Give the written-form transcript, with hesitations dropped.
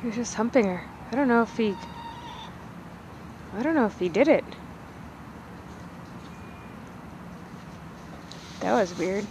He was just humping her. I don't know if he did it. That was weird.